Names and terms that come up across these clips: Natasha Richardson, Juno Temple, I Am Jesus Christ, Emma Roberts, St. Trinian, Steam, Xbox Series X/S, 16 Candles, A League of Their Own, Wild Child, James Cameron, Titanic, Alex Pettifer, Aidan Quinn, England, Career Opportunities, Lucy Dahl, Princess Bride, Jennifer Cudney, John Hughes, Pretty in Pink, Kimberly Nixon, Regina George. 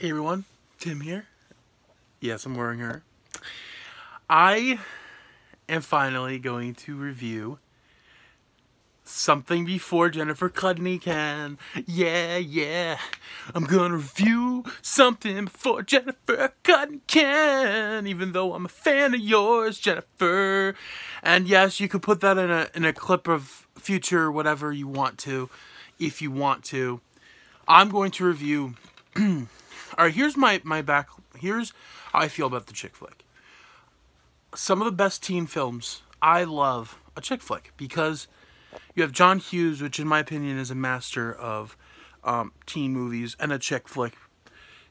Hey everyone, Tim here. Yes, I'm wearing her. I am finally going to review something before Jennifer Cudney can. Yeah. I'm gonna review something before Jennifer Cudney can, even though I'm a fan of yours, Jennifer. And yes, you could put that in a clip of future whatever you want to, if you want to. I'm going to review... Alright, here's my back. Here's how I feel about the chick flick. Some of the best teen films, I love a chick flick because you have John Hughes, which in my opinion is a master of teen movies, and a chick flick.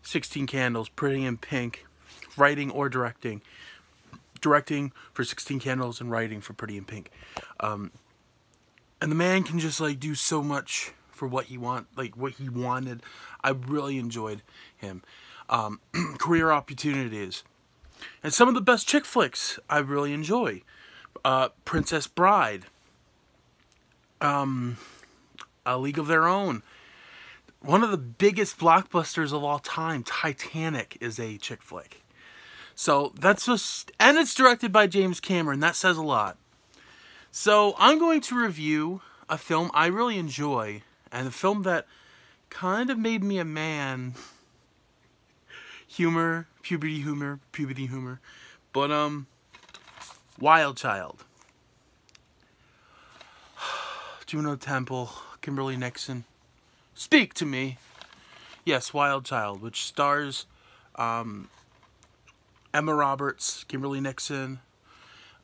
16 Candles, Pretty in Pink, writing or directing. Directing for 16 Candles and writing for Pretty in Pink. And the man can just like do so much for what he wanted. I really enjoyed him. Career Opportunities. And some of the best chick flicks I really enjoy. Princess Bride. A League of Their Own. One of the biggest blockbusters of all time, Titanic, is a chick flick. So that's just... And it's directed by James Cameron. That says a lot. So I'm going to review a film I really enjoy. And the film that kind of made me a man. Humor, puberty humor. But, Wild Child. Juno Temple, Kimberly Nixon. Speak to me. Yes, Wild Child, which stars, Emma Roberts, Kimberly Nixon.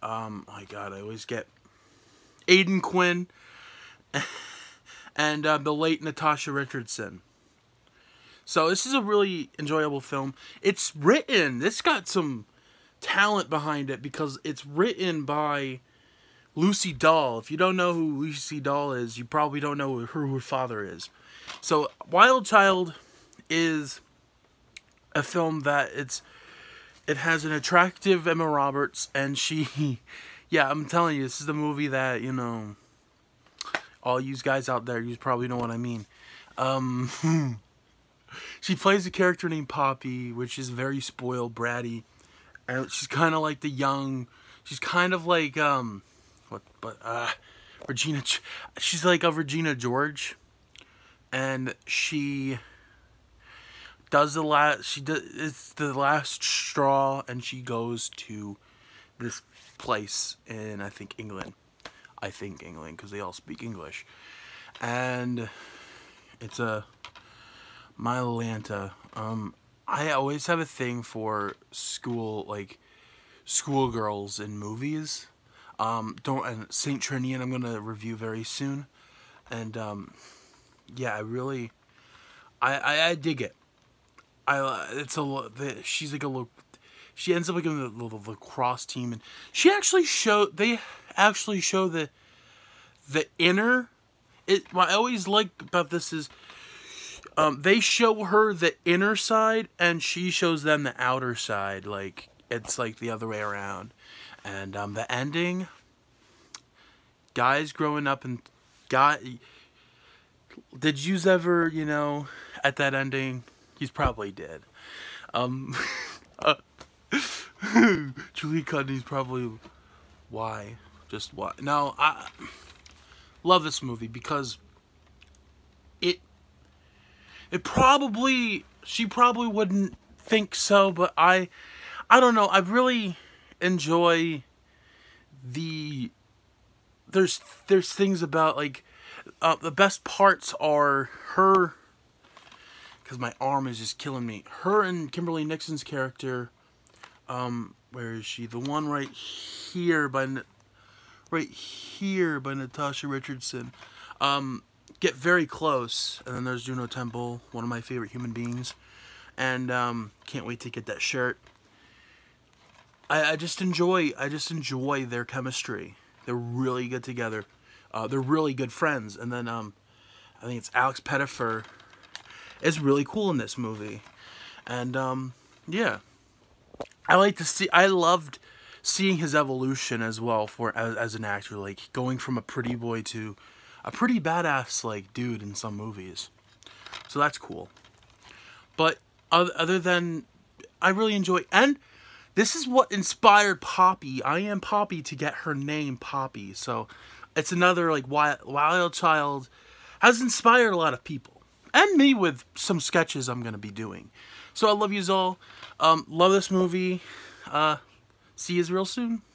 My God, I always get Aidan Quinn. And the late Natasha Richardson. So this is a really enjoyable film. It's written. This got some talent behind it because it's written by Lucy Dahl. If you don't know who Lucy Dahl is, you probably don't know who her father is. So Wild Child is a film that it has an attractive Emma Roberts, and she, yeah, I'm telling you, this is the movie that, you know, all you guys out there, you probably know what I mean. She plays a character named Poppy, which is very spoiled, bratty. And she's kind of like the young... She's kind of like... Regina... She's like a Regina George. And she... It's the last straw, and she goes to this place in, I think, England. Because they all speak English. And it's a Mylanta. I always have a thing for schoolgirls in movies. And St. Trinian I'm gonna review very soon. And yeah, I dig it. She ends up like in the lacrosse team, and she actually show the inner. What I always like about this is they show her the inner side, and she shows them the outer side. Like it's like the other way around. And the ending, guys growing up and guy. Did you ever, you know, at that ending? He's probably dead. Julie Cudney's probably why, just why. Now I love this movie because she probably wouldn't think so, but I don't know. I really enjoy there's things about like the best parts are her, because my arm is just killing me. Her and Kimberly Nixon's character. Where is she? The one right here by Natasha Richardson. Get very close. And then there's Juno Temple, one of my favorite human beings. And can't wait to get that shirt. I just enjoy their chemistry. They're really good together. They're really good friends. And then I think it's Alex Pettifer is really cool in this movie. And yeah. I loved seeing his evolution as well as an actor, like going from a pretty boy to a pretty badass like dude in some movies. So that's cool. But Other than, I really enjoy, and this is what inspired Poppy, I Am Poppy, to get her name Poppy. So it's another, like, Wild Child has inspired a lot of people, and me with some sketches I'm gonna be doing. So I love yous all, love this movie, see yous real soon.